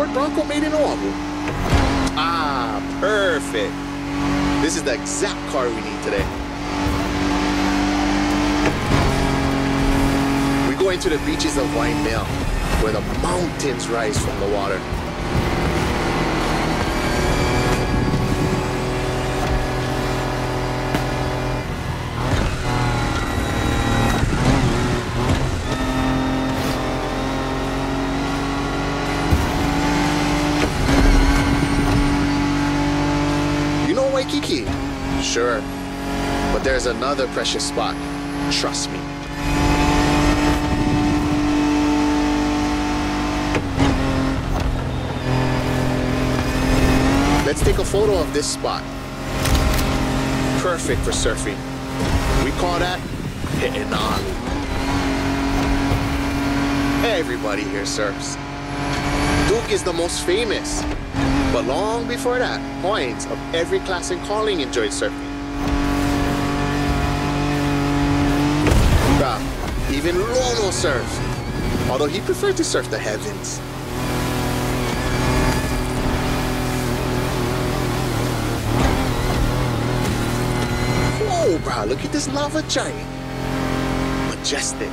Ford Bronco made in Oahu. Ah, perfect. This is the exact car we need today. We're going to the beaches of Waimea, where the mountains rise from the water. Kiki. Sure, but there's another precious spot. Trust me. Let's take a photo of this spot. Perfect for surfing. We call that hitting on. Everybody here surfs. Duke is the most famous. But long before that, points of every class and calling enjoyed surfing. Even Rolo surfed, although he preferred to surf the heavens. Whoa, brah, look at this lava giant. Majestic.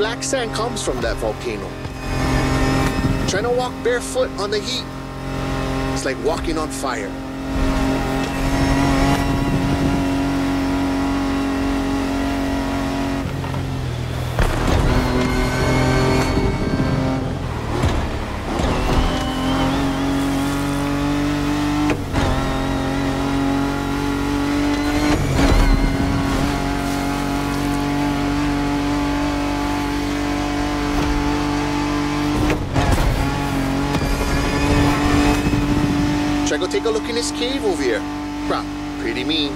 Black sand comes from that volcano. Trying to walk barefoot on the heat, it's like walking on fire. Should I go take a look in this cave over here? Bruh, pretty mean.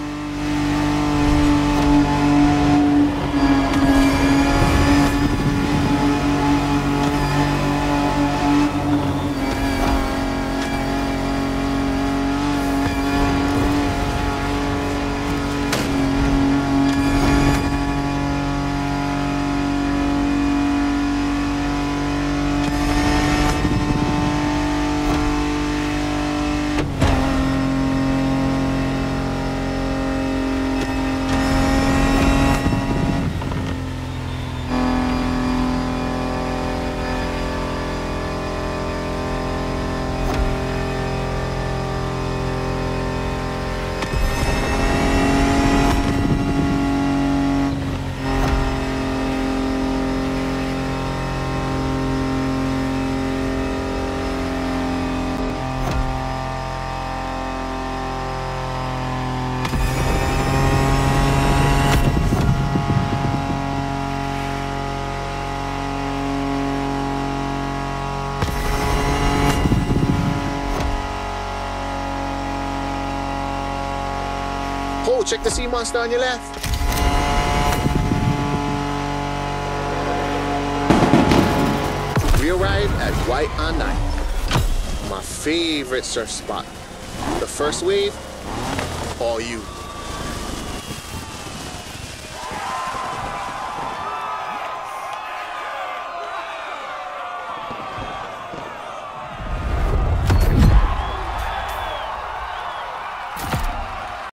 Oh, check the sea monster on your left. We arrive at White On Night, my favorite surf spot. The first wave, all you.